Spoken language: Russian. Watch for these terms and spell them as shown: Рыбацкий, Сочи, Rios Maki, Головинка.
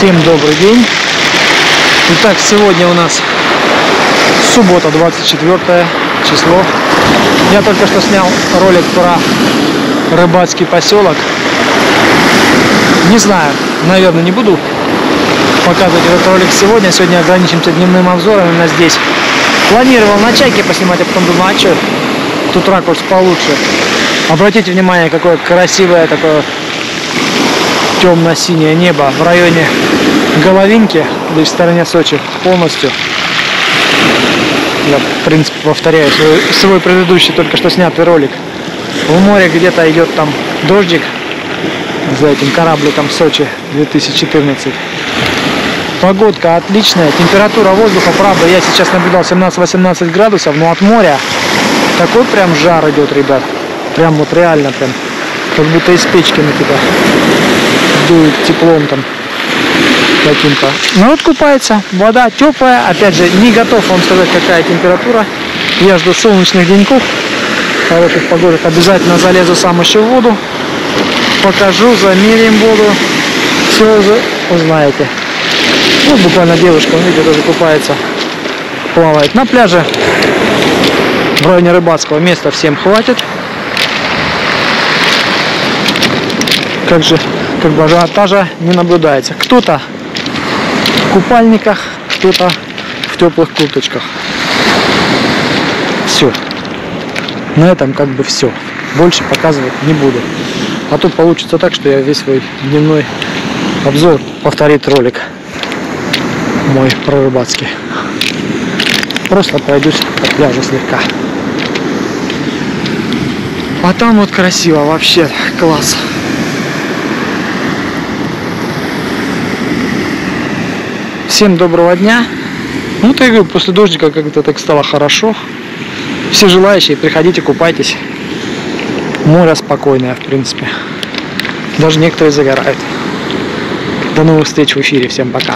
Всем добрый день. Итак, сегодня у нас суббота, 24 число. Я только что снял ролик про рыбацкий поселок. Не знаю, наверное, не буду показывать этот ролик сегодня. Сегодня ограничимся дневным обзором именно здесь. Планировал на чайке поснимать, а потом думал, а что? Тут ракурс получше. Обратите внимание, какое красивое такое темно-синее небо в районе Головинки, да и в стороне Сочи полностью. Я, в принципе, повторяю свой предыдущий, только что снятый ролик. В море где-то идет там дождик за этим корабликом Сочи 2014. Погодка отличная, температура воздуха, правда, я сейчас наблюдал 17-18 градусов, но от моря такой прям жар идет, ребят. Прям вот реально прям, как будто из печки на тебя дует теплом там каким-то. Народ купается, вода теплая, опять же, не готов вам сказать, какая температура. Я жду солнечных деньков, хороших погодок. Обязательно залезу сам еще в воду, покажу, замерим воду, все узнаете. Вот буквально девушка, видите, тоже купается, плавает на пляже в районе Рыбацкого. Места всем хватит. Как бы ажиотажа не наблюдается. Кто-то в купальниках, кто-то в теплых курточках. Все. На этом как бы все. Больше показывать не буду. А то получится так, что я весь свой дневной обзор повторит ролик мой про рыбацкий. Просто пройдусь по пляжу слегка. А там вот красиво, вообще класс. Всем доброго дня. Ну, я говорю, после дождика как-то так стало хорошо. Все желающие, приходите, купайтесь. Море спокойное, в принципе. Даже некоторые загорают. До новых встреч в эфире. Всем пока.